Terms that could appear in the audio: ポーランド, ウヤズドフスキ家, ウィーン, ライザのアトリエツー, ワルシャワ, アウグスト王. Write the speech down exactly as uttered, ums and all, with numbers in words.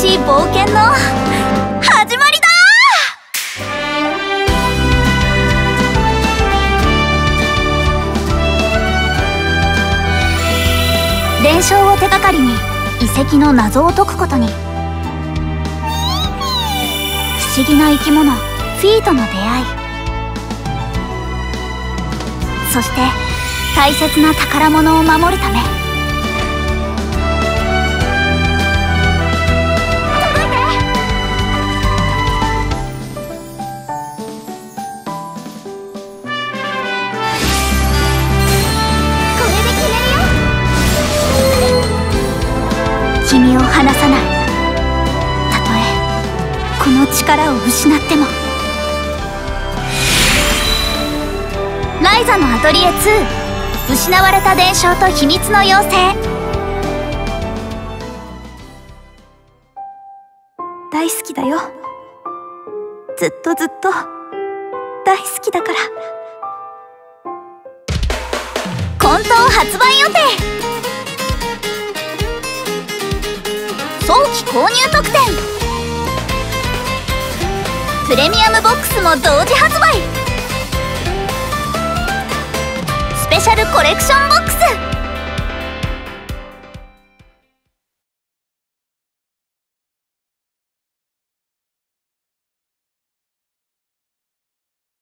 しい冒険の始まりだー。伝承を手掛かりに遺跡の謎を解くことに、不思議な生き物フィーとの出会い、そして大切な宝物を守るため。君を離さない。たとえこの力を失っても。ライザのアトリエツー、失われた伝承と秘密の妖精。大好きだよ、ずっとずっと大好きだから。コント発売予定、早期購入特典、プレミアムボックスも同時発売、スペシャルコレクションボックス。